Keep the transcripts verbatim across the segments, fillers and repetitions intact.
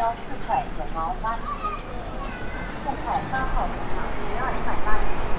交四块九毛八一斤，凤凰八号农场十二块八一斤。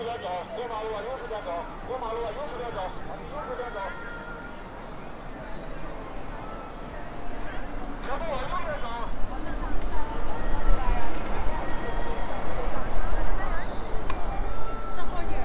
十点走，过马路往右十点走，过马路往右十点走，右十点走。全部往右边走。稍后点。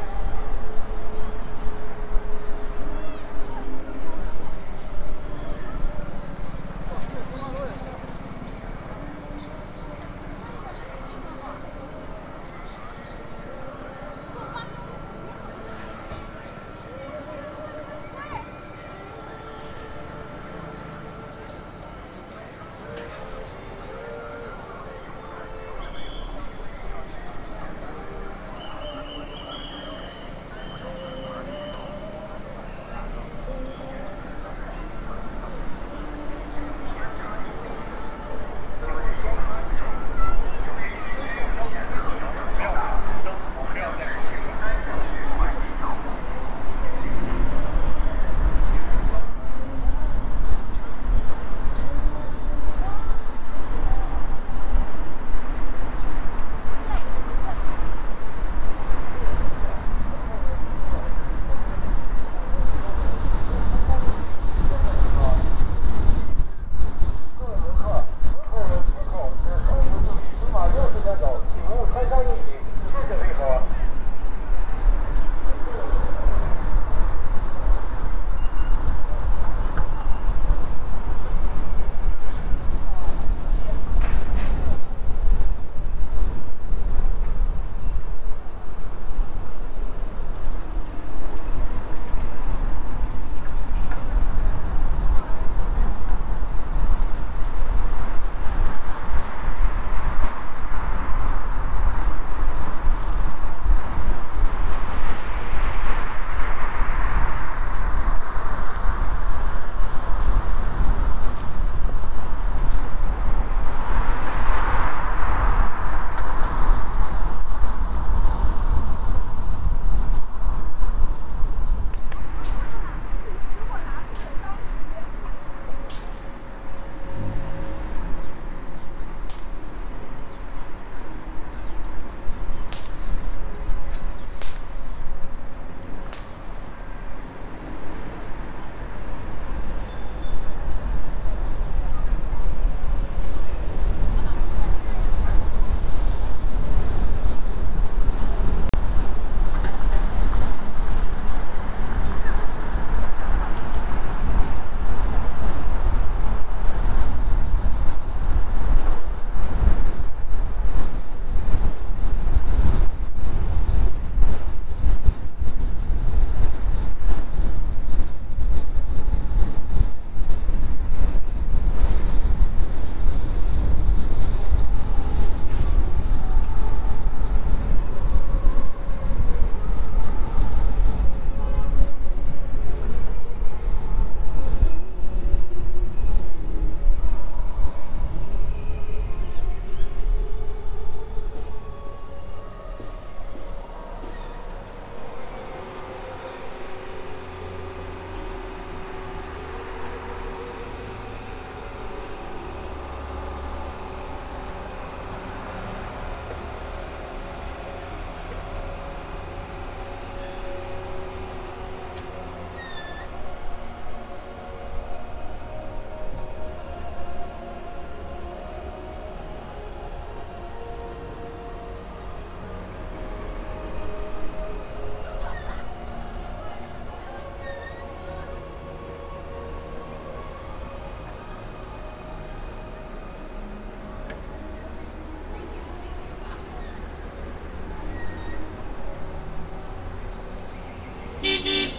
Thank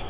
you.